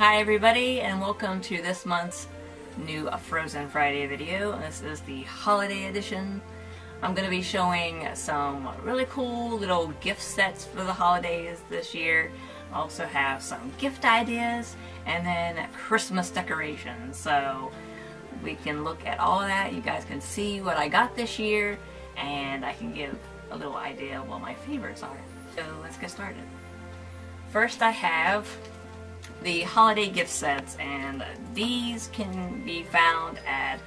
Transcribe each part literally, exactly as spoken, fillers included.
Hi everybody, and welcome to this month's new Frozen Friday video. This is the holiday edition. I'm going to be showing some really cool little gift sets for the holidays this year. I also have some gift ideas and then Christmas decorations, so we can look at all of that. You guys can see what I got this year, and I can give a little idea of what my favorites are. So let's get started. First, I have the holiday gift sets, and these can be found at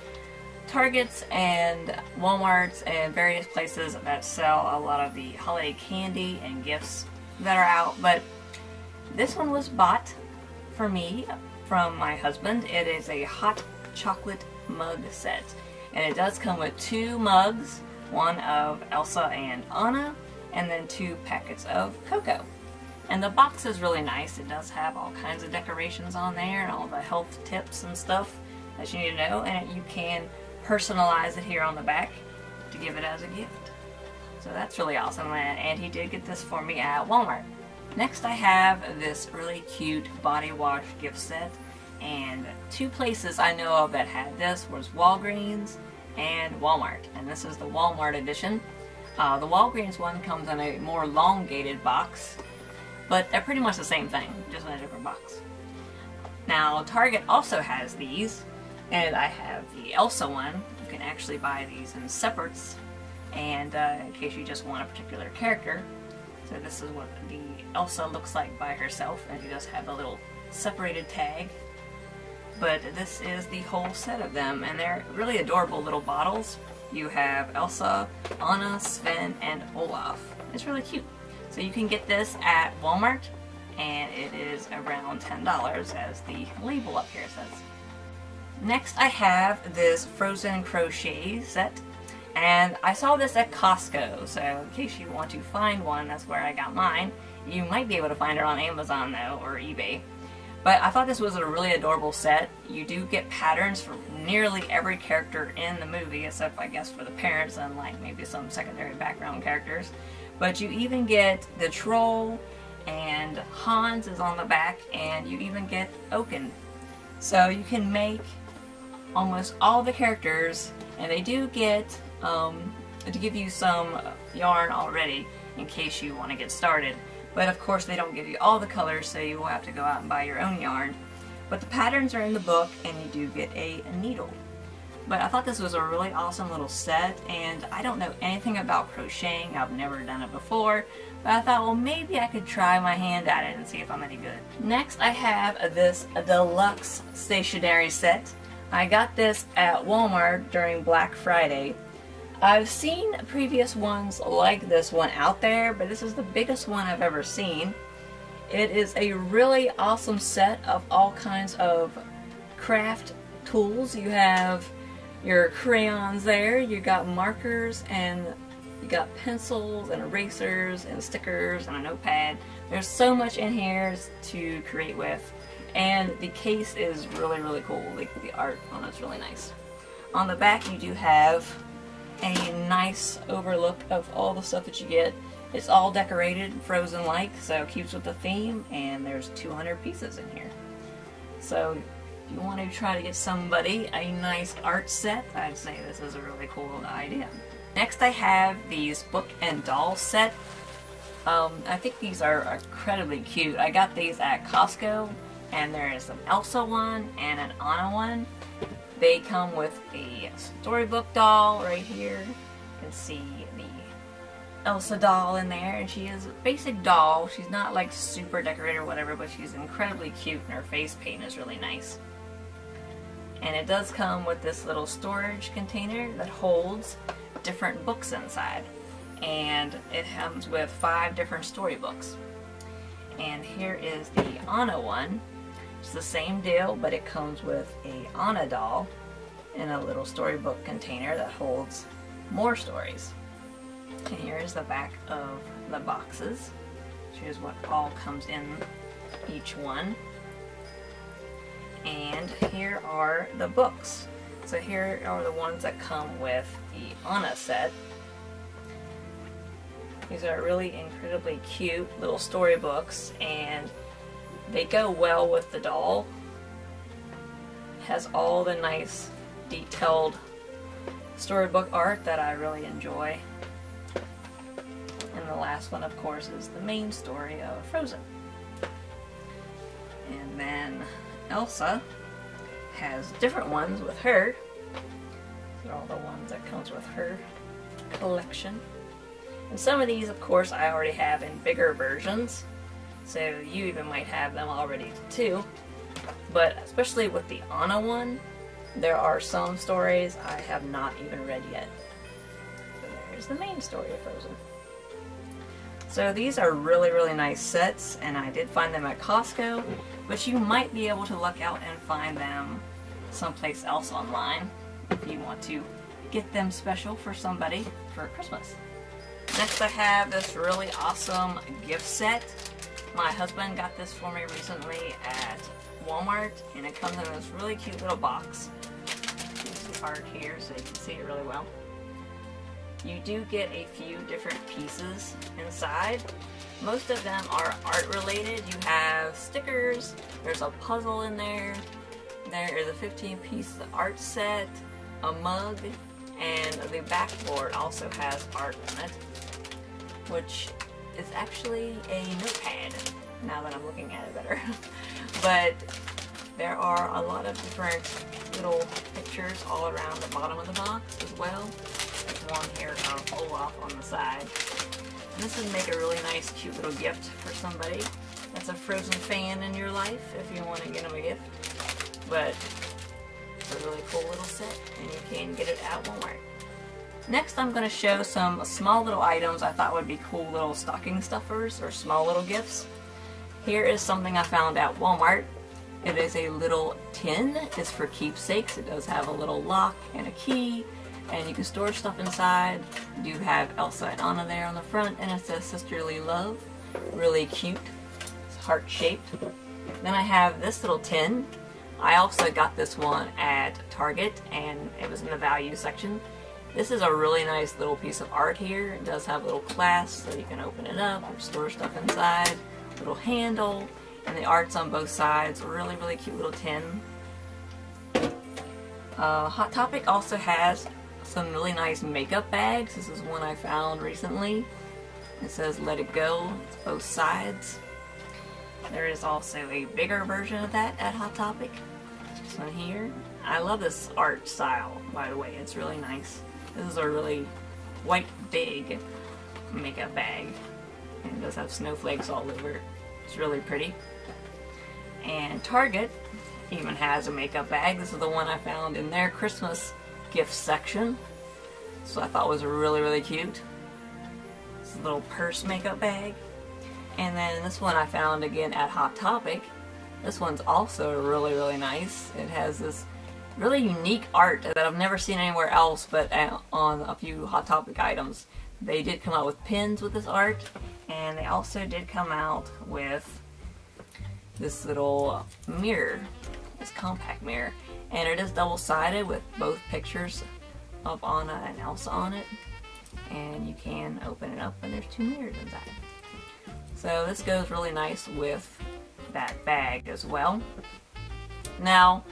Targets and Walmarts and various places that sell a lot of the holiday candy and gifts that are out. But this one was bought for me from my husband. It is a hot chocolate mug set, and it does come with two mugs, one of Elsa and Anna, and then two packets of cocoa. And the box is really nice. It does have all kinds of decorations on there and all the health tips and stuff that you need to know, and you can personalize it here on the back to give it as a gift. So that's really awesome, and he did get this for me at Walmart. Next, I have this really cute body wash gift set, and two places I know of that had this was Walgreens and Walmart, and this is the Walmart edition. Uh, the Walgreens one comes in a more elongated box, but they're pretty much the same thing, just in a different box. Now, Target also has these, and I have the Elsa one. You can actually buy these in separates, and uh, in case you just want a particular character. So this is what the Elsa looks like by herself, and she does have a little separated tag. But this is the whole set of them, and they're really adorable little bottles. You have Elsa, Anna, Sven, and Olaf. It's really cute. So you can get this at Walmart, and it is around ten dollars, as the label up here says. Next, I have this Frozen crochet set, and I saw this at Costco, so in case you want to find one, that's where I got mine. You might be able to find it on Amazon though, or eBay. But I thought this was a really adorable set. You do get patterns for nearly every character in the movie, except I guess for the parents and like maybe some secondary background characters. But you even get the troll, and Hans is on the back, and you even get Oaken. So you can make almost all the characters, and they do get um, to give you some yarn already in case you want to get started. But of course they don't give you all the colors, so you will have to go out and buy your own yarn. But the patterns are in the book, and you do get a, a needle. But I thought this was a really awesome little set, and I don't know anything about crocheting. I've never done it before, but I thought, well, maybe I could try my hand at it and see if I'm any good. Next, I have this deluxe stationery set. I got this at Walmart during Black Friday. I've seen previous ones like this one out there, but this is the biggest one I've ever seen. It is a really awesome set of all kinds of craft tools. You have your crayons there, you got markers, and you got pencils and erasers and stickers and a notepad. There's so much in here to create with, and the case is really really cool. Like the art on it's really nice. On the back you do have a nice overlook of all the stuff that you get. It's all decorated Frozen like, so it keeps with the theme, and there's two hundred pieces in here. So if you want to try to get somebody a nice art set, I'd say this is a really cool idea. Next, I have these book and doll set. Um, I think these are incredibly cute. I got these at Costco, and there is an Elsa one and an Anna one. They come with the storybook doll right here. You can see the Elsa doll in there, and she is a basic doll. She's not like super decorated or whatever, but she's incredibly cute, and her face paint is really nice. And it does come with this little storage container that holds different books inside. And it comes with five different storybooks. And here is the Anna one. It's the same deal, but it comes with a Anna doll in a little storybook container that holds more stories. And here is the back of the boxes. Here's what all comes in each one. And here are the books. So here are the ones that come with the Anna set. These are really incredibly cute little storybooks, and They go well with the doll. It has all the nice detailed storybook art that I really enjoy. And the last one, of course, is the main story of Frozen. And then Elsa has different ones with her. These are all the ones that comes with her collection. And some of these, of course, I already have in bigger versions. So you even might have them already too. But especially with the Anna one, there are some stories I have not even read yet. So there's the main story of Frozen. So these are really, really nice sets, and I did find them at Costco, but you might be able to look out and find them someplace else online if you want to get them special for somebody for Christmas. Next I have this really awesome gift set. My husband got this for me recently at Walmart, and it comes in this really cute little box. It's hard here so you can see it really well. You do get a few different pieces inside. Most of them are art related. You have stickers, there's a puzzle in there, there is a fifteen piece art set, a mug, and the backboard also has art on it, which is actually a notepad, now that I'm looking at it better. But there are a lot of different little pictures all around the bottom of the box as well. There's one here of Olaf on the side. And this would make a really nice, cute little gift for somebody that's a Frozen fan in your life, if you want to get them a gift. But it's a really cool little set, and you can get it at Walmart. Next, I'm going to show some small little items I thought would be cool little stocking stuffers or small little gifts. Here is something I found at Walmart. It is a little tin. It's for keepsakes. It does have a little lock and a key, and you can store stuff inside. You do have Elsa and Anna there on the front, and it says Sisterly Love. Really cute. It's heart-shaped. Then I have this little tin. I also got this one at Target, and it was in the value section. This is a really nice little piece of art here. It does have a little clasp, so you can open it up and store stuff inside. Little handle, and the art's on both sides. Really, really cute little tin. Uh, Hot Topic also has some really nice makeup bags. This is one I found recently. It says Let It Go. It's both sides. There is also a bigger version of that at Hot Topic. This one here. I love this art style, by the way. It's really nice. This is a really white, big makeup bag, and it does have snowflakes all over it. It's really pretty. And Target even has a makeup bag. This is the one I found in their Christmas gift section, so I thought it was really, really cute. It's a little purse makeup bag. And then this one I found again at Hot Topic. This one's also really, really nice. It has this really unique art that I've never seen anywhere else but on a few Hot Topic items. They did come out with pins with this art, and they also did come out with this little mirror, this compact mirror, and it is double-sided with both pictures of Anna and Elsa on it, and you can open it up and there's two mirrors inside. So this goes really nice with that bag as well. Now,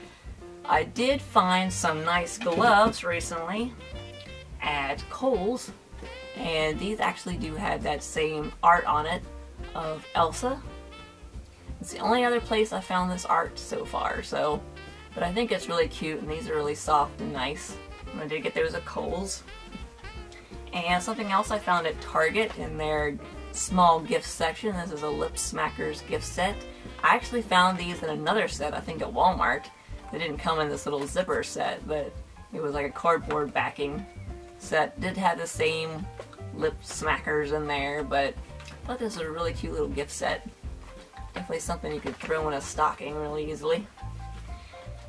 I did find some nice gloves recently at Kohl's, and these actually do have that same art on it of Elsa. It's the only other place I found this art so far, so, but I think it's really cute, and these are really soft and nice. I did get those at Kohl's. And something else I found at Target in their small gift section. This is a Lip Smackers gift set. I actually found these in another set, I think at Walmart. They didn't come in this little zipper set, but it was like a cardboard backing set. Did have the same Lip Smackers in there, but I thought this was a really cute little gift set. Definitely something you could throw in a stocking really easily.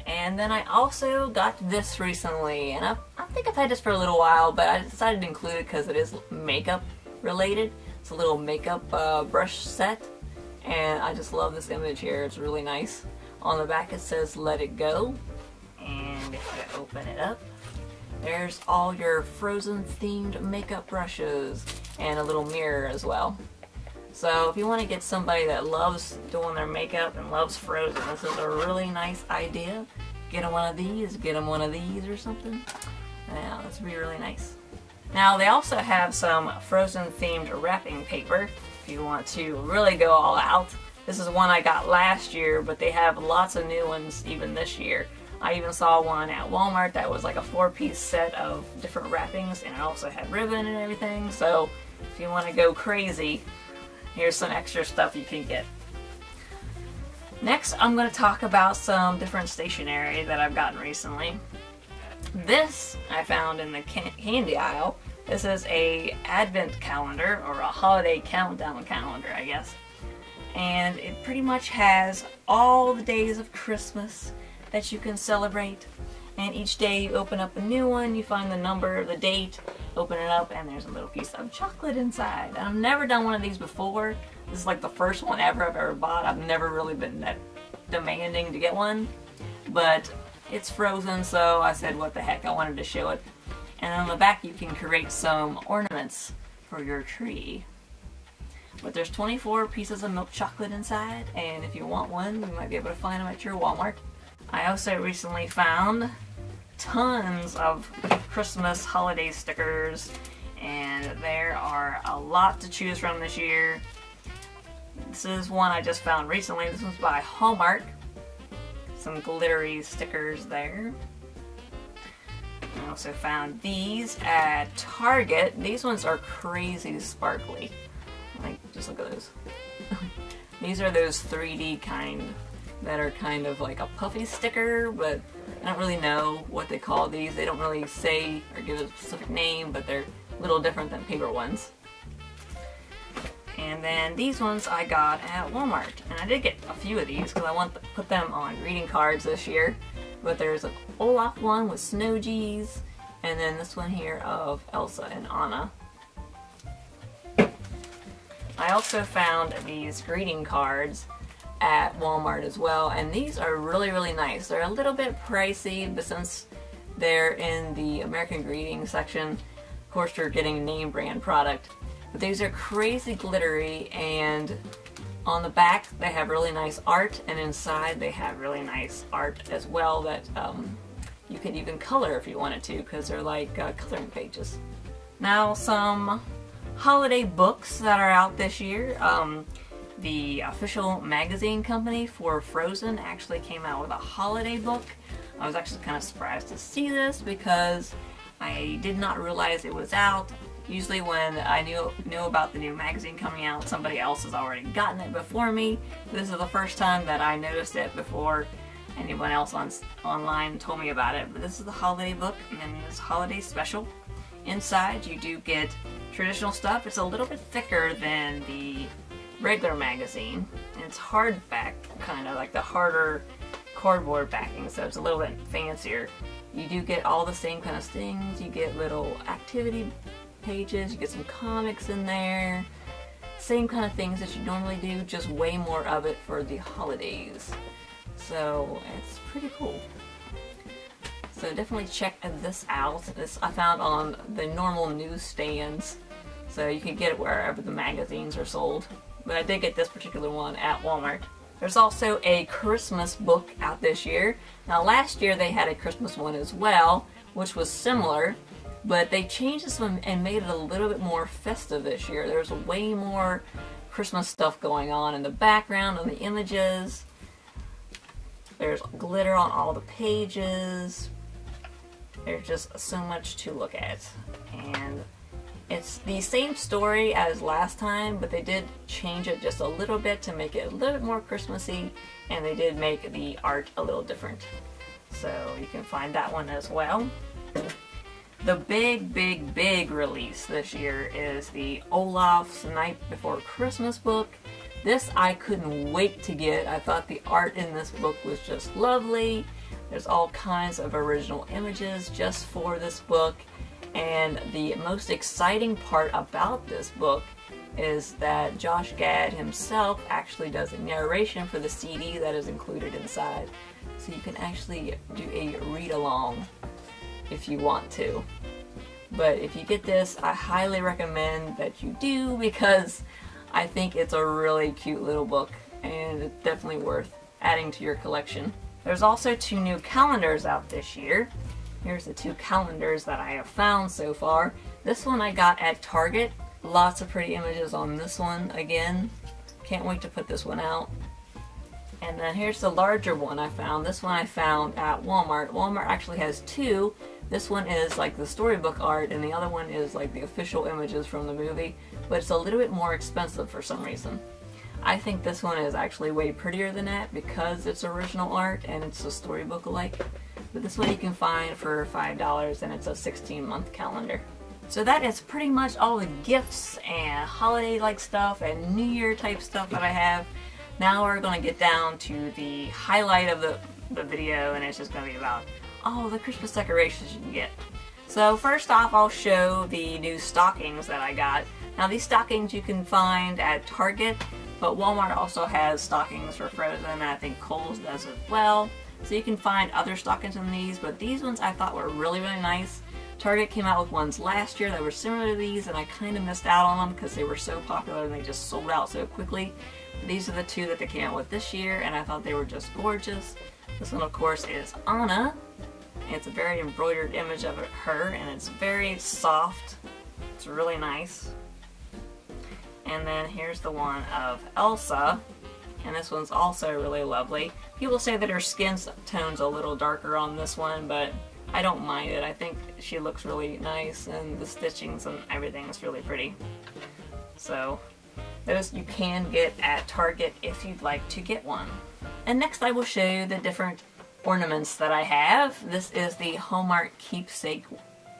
And then I also got this recently, and I, I think I've had this for a little while, but I decided to include it because it is makeup related. It's a little makeup uh, brush set, and I just love this image here. It's really nice. On the back it says Let It Go, and if you open it up, there's all your Frozen themed makeup brushes and a little mirror as well. So if you want to get somebody that loves doing their makeup and loves Frozen, this is a really nice idea. Get them one of these, get them one of these or something. Yeah, this would be really nice. Now they also have some Frozen themed wrapping paper if you want to really go all out. This is one I got last year, but they have lots of new ones even this year. I even saw one at Walmart that was like a four-piece set of different wrappings, and it also had ribbon and everything. So if you want to go crazy, here's some extra stuff you can get. Next, I'm going to talk about some different stationery that I've gotten recently. This I found in the candy aisle. This is a advent calendar, or a holiday countdown calendar, I guess. And it pretty much has all the days of Christmas that you can celebrate. And each day you open up a new one, you find the number, the date, open it up, and there's a little piece of chocolate inside. And I've never done one of these before. This is like the first one ever I've ever bought. I've never really been that demanding to get one. But it's Frozen, so I said, what the heck, I wanted to show it. And on the back you can create some ornaments for your tree. But there's twenty-four pieces of milk chocolate inside, and if you want one, you might be able to find them at your Walmart. I also recently found tons of Christmas holiday stickers, and there are a lot to choose from this year. This is one I just found recently. This one's by Hallmark. Some glittery stickers there. I also found these at Target. These ones are crazy sparkly. Like, just look at those. These are those three D kind that are kind of like a puffy sticker, but I don't really know what they call these. They don't really say or give a specific name, but they're a little different than paper ones. And then these ones I got at Walmart, and I did get a few of these because I want to put them on greeting cards this year. But there's an Olaf one with snow G's, and then this one here of Elsa and Anna. I also found these greeting cards at Walmart as well, and these are really, really nice. They're a little bit pricey, but since they're in the American Greeting section, of course you're getting name brand product. But these are crazy glittery, and on the back they have really nice art, and inside they have really nice art as well that um, you could even color if you wanted to, because they're like uh, coloring pages. Now some holiday books that are out this year. Um, the official magazine company for Frozen actually came out with a holiday book. I was actually kind of surprised to see this because I did not realize it was out. Usually when I knew, knew about the new magazine coming out, somebody else has already gotten it before me. This is the first time that I noticed it before anyone else on, online told me about it. But this is the holiday book, and this holiday special. Inside you do get traditional stuff. It's a little bit thicker than the regular magazine. It's hardback, kind of like the harder cardboard backing, so it's a little bit fancier. You do get all the same kind of things. You get little activity pages, you get some comics in there, same kind of things that you normally do, just way more of it for the holidays. So it's pretty cool. So definitely check this out. This I found on the normal newsstands, so you can get it wherever the magazines are sold. But I did get this particular one at Walmart. There's also a Christmas book out this year. Now last year they had a Christmas one as well, which was similar, but they changed this one and made it a little bit more festive this year. There's way more Christmas stuff going on in the background, on the images. There's glitter on all the pages. There's just so much to look at. And it's the same story as last time, but they did change it just a little bit to make it a little bit more Christmassy, and they did make the art a little different. So you can find that one as well. The big, big, big release this year is the Olaf's Night Before Christmas book. This I couldn't wait to get. I thought the art in this book was just lovely. There's all kinds of original images just for this book. And the most exciting part about this book is that Josh Gad himself actually does a narration for the C D that is included inside. So you can actually do a read-along if you want to. But if you get this, I highly recommend that you do, because I think it's a really cute little book, and it's definitely worth adding to your collection. There's also two new calendars out this year. Here's the two calendars that I have found so far. This one I got at Target. Lots of pretty images on this one again. Can't wait to put this one out. And then here's the larger one I found. This one I found at Walmart. Walmart actually has two. This one is like the storybook art, and the other one is like the official images from the movie, but it's a little bit more expensive for some reason. I think this one is actually way prettier than that because it's original art and it's a storybook alike. But this one you can find for five dollars, and it's a sixteen month calendar. So that is pretty much all the gifts and holiday-like stuff and New Year type stuff that I have. Now we're going to get down to the highlight of the, the video, and it's just going to be about all the Christmas decorations you can get. So first off, I'll show the new stockings that I got. Now these stockings you can find at Target, but Walmart also has stockings for Frozen, and I think Kohl's does as well. So you can find other stockings in these, but these ones I thought were really, really nice. Target came out with ones last year that were similar to these, and I kind of missed out on them because they were so popular and they just sold out so quickly. But these are the two that they came out with this year, and I thought they were just gorgeous. This one, of course, is Anna. It's a very embroidered image of her, and it's very soft. It's really nice. And then here's the one of Elsa. And this one's also really lovely. People say that her skin tone's a little darker on this one, but I don't mind it. I think she looks really nice, and the stitchings and everything is really pretty. So those you can get at Target if you'd like to get one. And next I will show you the different ornaments that I have. This is the Hallmark Keepsake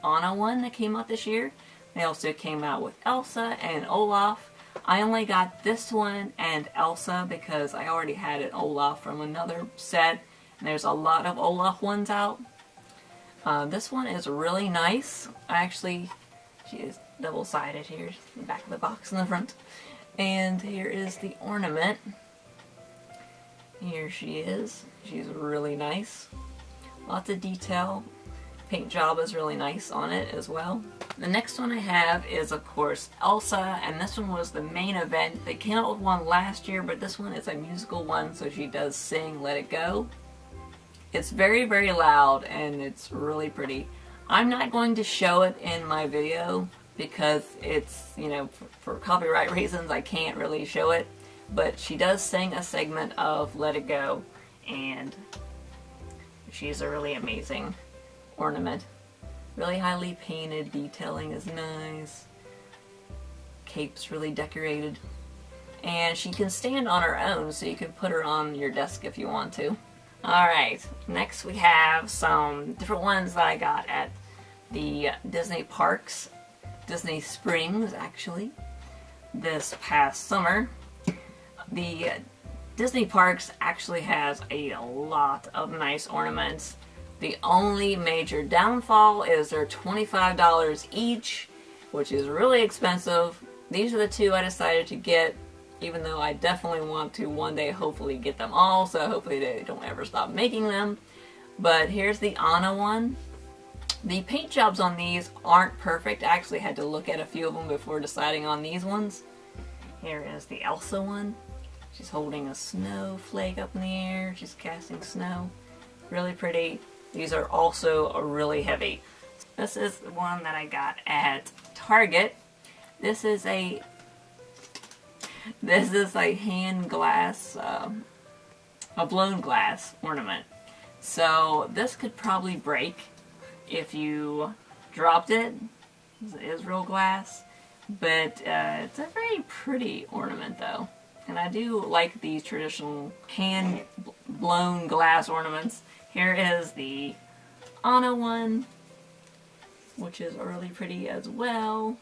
Anna one that came out this year. They also came out with Elsa and Olaf. I only got this one and Elsa because I already had an Olaf from another set, and there's a lot of Olaf ones out. Uh, this one is really nice. I actually, she is double-sided. Here, the back of the box in the front. And here is the ornament. Here she is. She's really nice. Lots of detail. Paint job is really nice on it as well. The next one I have is, of course, Elsa, and this one was the main event. They came out with one last year, but this one is a musical one, so she does sing Let It Go. It's very, very loud, and it's really pretty. I'm not going to show it in my video because it's, you know, for, for copyright reasons, I can't really show it, but she does sing a segment of Let It Go, and she's a really amazing ornament. Really highly painted, detailing is nice, cape's really decorated, and she can stand on her own, so you can put her on your desk if you want to. Alright, next we have some different ones that I got at the Disney Parks, Disney Springs actually, this past summer. The Disney Parks actually has a lot of nice ornaments. The only major downfall is they're twenty-five dollars each, which is really expensive. These are the two I decided to get, even though I definitely want to one day hopefully get them all, so hopefully they don't ever stop making them. But here's the Anna one. The paint jobs on these aren't perfect. I actually had to look at a few of them before deciding on these ones. Here is the Elsa one. She's holding a snowflake up in the air. She's casting snow. Really pretty. These are also really heavy. This is the one that I got at Target. This is a this is a hand glass, um, a blown glass ornament. So this could probably break if you dropped it. It is real glass, but uh, it's a very pretty ornament though. And I do like these traditional hand blown glass ornaments. Here is the Anna one, which is really pretty as well.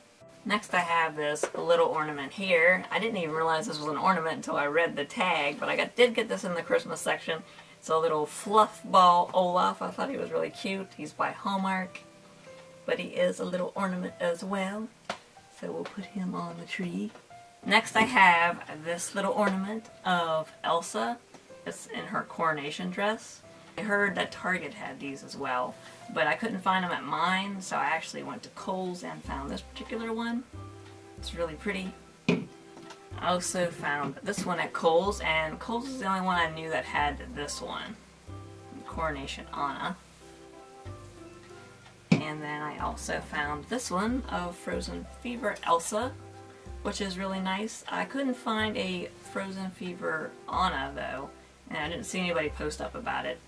Next I have this little ornament here. I didn't even realize this was an ornament until I read the tag, but I got, did get this in the Christmas section. It's a little fluff ball Olaf. I thought he was really cute. He's by Hallmark, but he is a little ornament as well. So we'll put him on the tree. Next I have this little ornament of Elsa. It's in her coronation dress. I heard that Target had these as well, but I couldn't find them at mine, so I actually went to Kohl's and found this particular one. It's really pretty. I also found this one at Kohl's, and Kohl's is the only one I knew that had this one, Coronation Anna. And then I also found this one of Frozen Fever Elsa, which is really nice. I couldn't find a Frozen Fever Anna though, and I didn't see anybody post up about it.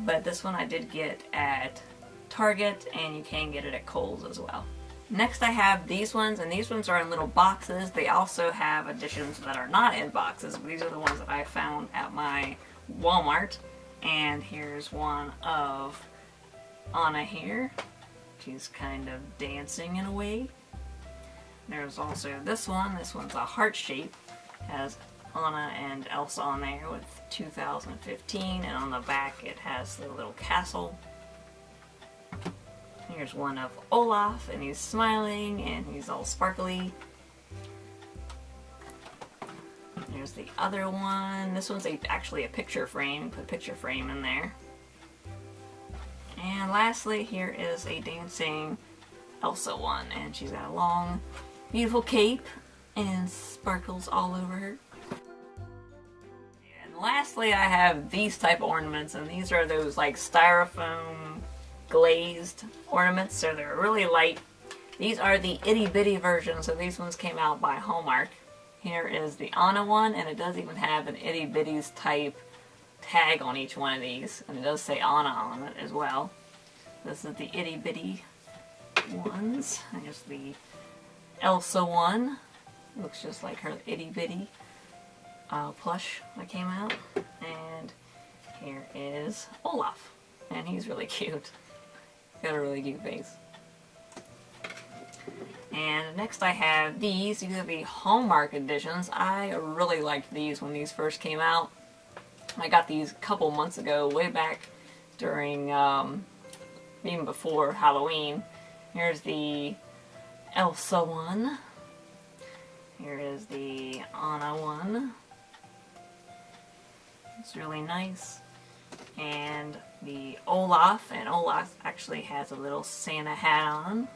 But this one I did get at Target, and you can get it at Kohl's as well. Next I have these ones, and these ones are in little boxes. They also have editions that are not in boxes, but these are the ones that I found at my Walmart. And here's one of Anna here. She's kind of dancing in a way. There's also this one. This one's a heart shape. It has Anna and Elsa on there with two thousand fifteen, and on the back it has the little castle. Here's one of Olaf, and he's smiling and he's all sparkly. There's the other one. This one's a, actually a picture frame. Put a picture frame in there. And lastly, here is a dancing Elsa one, and she's got a long, beautiful cape and sparkles all over her. And lastly, I have these type of ornaments, and these are those like styrofoam glazed ornaments, so they're really light. These are the itty bitty version, so these ones came out by Hallmark. Here is the Anna one, and it does even have an itty bitties type tag on each one of these, and it does say Anna on it as well. This is the itty bitty ones. There's the Elsa one. Looks just like her itty bitty uh, plush that came out. And here is Olaf, and he's really cute. Got a really cute face. And next I have these. These are the Hallmark editions. I really liked these when these first came out. I got these a couple months ago, way back during, um, even before Halloween. Here's the Elsa one. Here is the Anna one. It's really nice. And the Olaf, and Olaf actually has a little Santa hat on.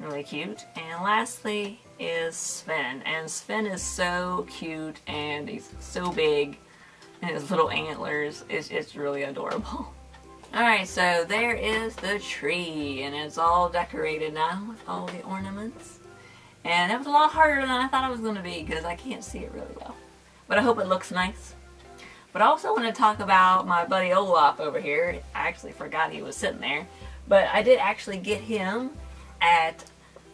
Really cute. And lastly is Sven, and Sven is so cute, and he's so big, and his little antlers, it's, it's really adorable. Alright, so there is the tree, and it's all decorated now with all the ornaments. And it was a lot harder than I thought it was going to be, because I can't see it really well. But I hope it looks nice. But I also want to talk about my buddy Olaf over here. I actually forgot he was sitting there. But I did actually get him at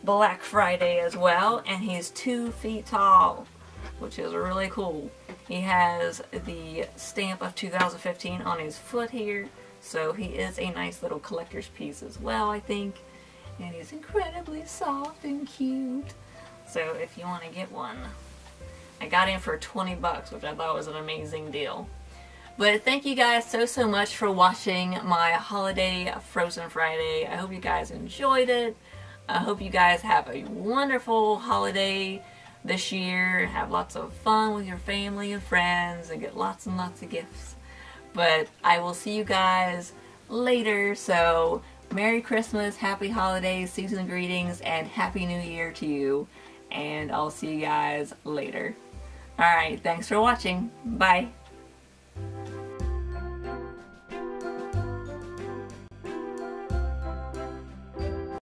Black Friday as well, and he's two feet tall, which is really cool. He has the stamp of two thousand fifteen on his foot here, so he is a nice little collector's piece as well, I think. And he's incredibly soft and cute. So if you want to get one, I got him for twenty bucks, which I thought was an amazing deal. But thank you guys so, so much for watching my holiday Frozen Friday. I hope you guys enjoyed it. I hope you guys have a wonderful holiday this year. Have lots of fun with your family and friends, and get lots and lots of gifts. But I will see you guys later, so Merry Christmas, Happy Holidays, Season Greetings, and Happy New Year to you. And I'll see you guys later. Alright, thanks for watching. Bye.